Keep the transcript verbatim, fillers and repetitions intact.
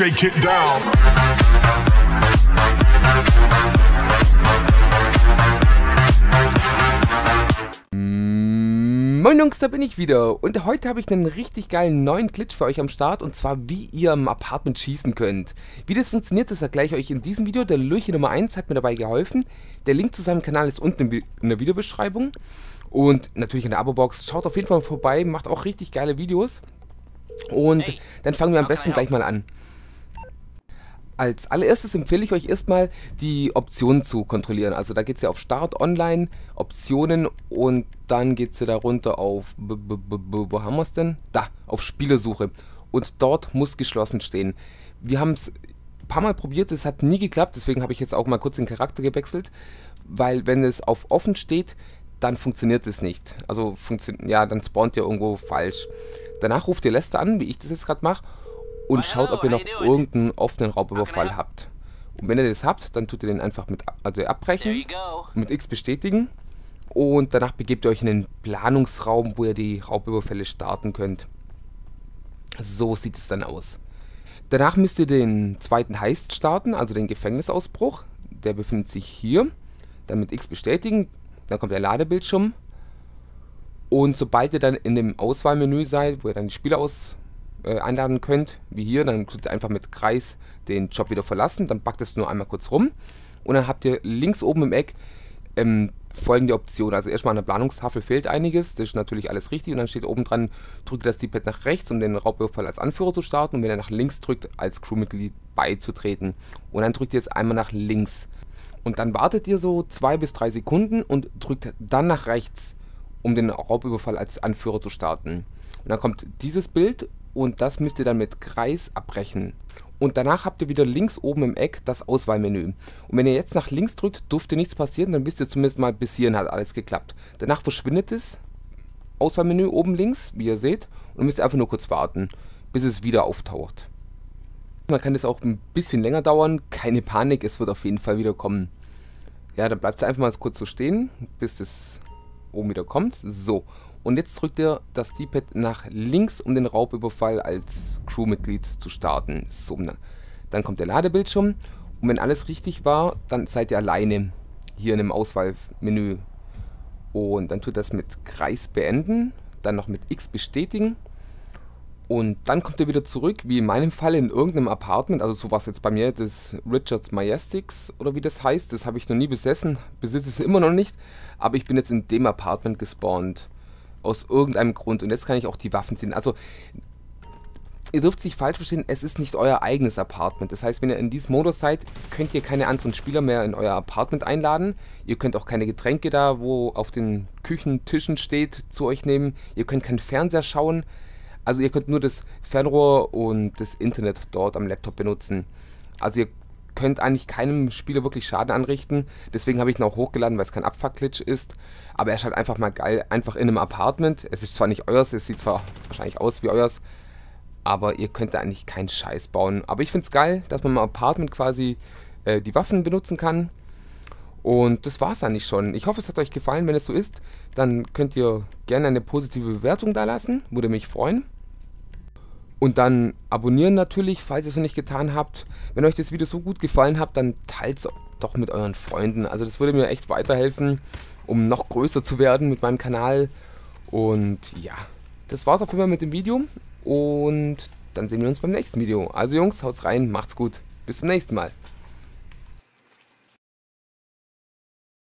shake it down. Moin Jungs, da bin ich wieder und heute habe ich einen richtig geilen neuen Glitch für euch am Start, und zwar wie ihr im Apartment schießen könnt. Wie das funktioniert, das erkläre ich euch in diesem Video. Der Lurchi Nummer eins hat mir dabei geholfen. Der Link zu seinem Kanal ist unten in der Videobeschreibung und natürlich in der Abo-Box. Schaut auf jeden Fall vorbei, macht auch richtig geile Videos. Und hey, dann fangen wir am besten gleich mal an. Als allererstes empfehle ich euch erstmal die Optionen zu kontrollieren. Also da geht es ja auf Start, Online, Optionen, und dann geht es ja darunter auf, b -b -b -b wo haben wir es denn? Da, auf Spielersuche. Und dort muss geschlossen stehen. Wir haben es ein paar Mal probiert, es hat nie geklappt, deswegen habe ich jetzt auch mal kurz den Charakter gewechselt, weil wenn es auf Offen steht, dann funktioniert es nicht. Also funktio- ja, dann spawnt ihr irgendwo falsch. Danach ruft ihr Lester an, wie ich das jetzt gerade mache, und schaut, ob ihr noch irgendeinen offenen Raubüberfall habt. Und wenn ihr das habt, dann tut ihr den einfach mit also abbrechen, mit X bestätigen, und danach begebt ihr euch in den Planungsraum, wo ihr die Raubüberfälle starten könnt. So sieht es dann aus. Danach müsst ihr den zweiten Heist starten, also den Gefängnisausbruch. Der befindet sich hier. Dann mit X bestätigen, dann kommt der Ladebildschirm. Und sobald ihr dann in dem Auswahlmenü seid, wo ihr dann die Spieler aus einladen könnt, wie hier, dann könnt ihr einfach mit Kreis den Job wieder verlassen, dann packt es nur einmal kurz rum und dann habt ihr links oben im Eck ähm, folgende Option. Also erstmal an der Planungstafel fehlt einiges, das ist natürlich alles richtig, und dann steht oben dran, drückt das D-Pad nach rechts, um den Raubüberfall als Anführer zu starten, und wenn ihr nach links drückt, als Crewmitglied beizutreten, und dann drückt ihr jetzt einmal nach links und dann wartet ihr so zwei bis drei Sekunden und drückt dann nach rechts, um den Raubüberfall als Anführer zu starten, und dann kommt dieses Bild. Und das müsst ihr dann mit Kreis abbrechen. Und danach habt ihr wieder links oben im Eck das Auswahlmenü. Und wenn ihr jetzt nach links drückt, dürfte nichts passieren, dann wisst ihr zumindest mal, bis hierhin hat alles geklappt. Danach verschwindet das Auswahlmenü oben links, wie ihr seht, und müsst ihr einfach nur kurz warten, bis es wieder auftaucht. Man kann das auch ein bisschen länger dauern, keine Panik, es wird auf jeden Fall wieder kommen. Ja, dann bleibt es einfach mal kurz so stehen, bis es oben wieder kommt. So. Und jetzt drückt ihr das D-Pad nach links, um den Raubüberfall als Crewmitglied zu starten. So, dann kommt der Ladebildschirm, und wenn alles richtig war, dann seid ihr alleine hier in dem Auswahlmenü. Und dann tut das mit Kreis beenden, dann noch mit X bestätigen, und dann kommt ihr wieder zurück, wie in meinem Fall, in irgendeinem Apartment. Also so war es jetzt bei mir, das Richards Majestics oder wie das heißt, das habe ich noch nie besessen, besitze es immer noch nicht, aber ich bin jetzt in dem Apartment gespawnt. Aus irgendeinem Grund. Und jetzt kann ich auch die Waffen ziehen. Also, ihr dürft es nicht falsch verstehen, es ist nicht euer eigenes Apartment. Das heißt, wenn ihr in diesem Modus seid, könnt ihr keine anderen Spieler mehr in euer Apartment einladen. Ihr könnt auch keine Getränke da, wo auf den Küchentischen steht, zu euch nehmen. Ihr könnt keinen Fernseher schauen. Also ihr könnt nur das Fernrohr und das Internet dort am Laptop benutzen. Also ihr könnt eigentlich keinem Spieler wirklich Schaden anrichten. Deswegen habe ich ihn auch hochgeladen, weil es kein Abfuck-Glitch ist. Aber er ist halt einfach mal geil, einfach in einem Apartment. Es ist zwar nicht euers, es sieht zwar wahrscheinlich aus wie euers, aber ihr könnt da eigentlich keinen Scheiß bauen. Aber ich finde es geil, dass man im Apartment quasi äh, die Waffen benutzen kann. Und das war es eigentlich schon. Ich hoffe, es hat euch gefallen. Wenn es so ist, dann könnt ihr gerne eine positive Bewertung da lassen. Würde mich freuen. Und dann abonnieren natürlich, falls ihr es noch nicht getan habt. Wenn euch das Video so gut gefallen hat, dann teilt es doch mit euren Freunden. Also das würde mir echt weiterhelfen, um noch größer zu werden mit meinem Kanal. Und ja, das war's auf jeden Fall mit dem Video. Und dann sehen wir uns beim nächsten Video. Also Jungs, haut's rein, macht's gut. Bis zum nächsten Mal.